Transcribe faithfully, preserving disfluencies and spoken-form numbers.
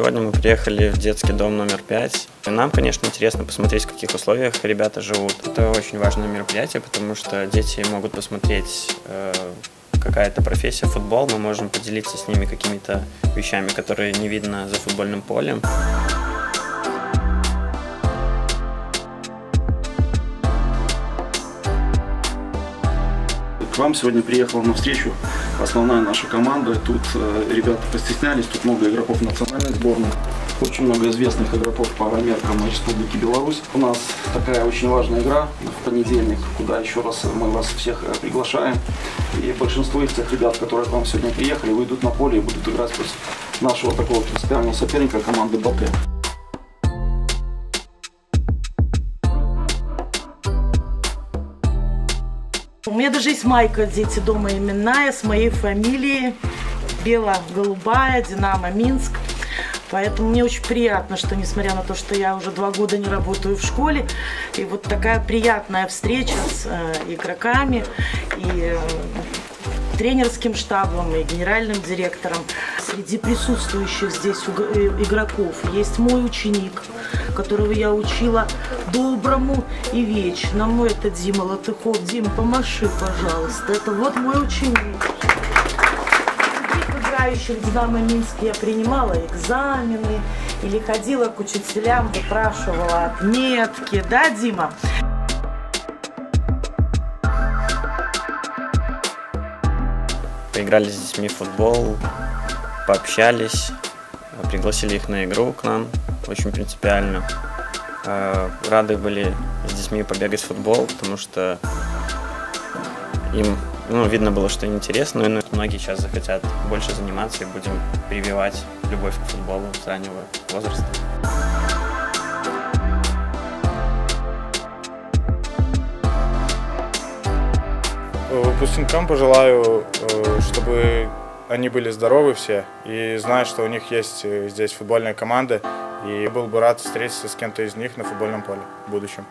Сегодня мы приехали в детский дом номер пять. И нам, конечно, интересно посмотреть, в каких условиях ребята живут. Это очень важное мероприятие, потому что дети могут посмотреть, э, какая-то профессия, футбол. Мы можем поделиться с ними какими-то вещами, которые не видно за футбольным полем. К вам сегодня приехала на встречу основная наша команда. Тут э, ребята постеснялись, тут много игроков национальной сборной, очень много известных игроков по меркам Республики Беларусь. У нас такая очень важная игра в понедельник, куда еще раз мы вас всех приглашаем. И большинство из тех ребят, которые к вам сегодня приехали, выйдут на поле и будут играть против нашего такого принципиального соперника, команды БАТЭ. У меня даже есть майка «Дети дома» именная, с моей фамилией, бело-голубая, «Динамо Минск». Поэтому мне очень приятно, что, несмотря на то, что я уже два года не работаю в школе, и вот такая приятная встреча с э, игроками, и э, тренерским штабом, и генеральным директором. Среди присутствующих здесь игроков есть мой ученик, которого я учила доброму и вечному. Это Дима Латыхов. Дим, помаши, пожалуйста. Это вот мой ученик. Играющих в «Динамо Минск» я принимала экзамены или ходила к учителям, выпрашивала отметки. Да, Дима? Поиграли с детьми в футбол, пообщались, пригласили их на игру к нам, очень принципиально. Рады были с детьми побегать в футбол, потому что им, ну, видно было, что интересно, но многие сейчас захотят больше заниматься, и будем прививать любовь к футболу с раннего возраста. Выпускникам пожелаю, чтобы они были здоровы все и знают, что у них есть здесь футбольная команда. И был бы рад встретиться с кем-то из них на футбольном поле в будущем.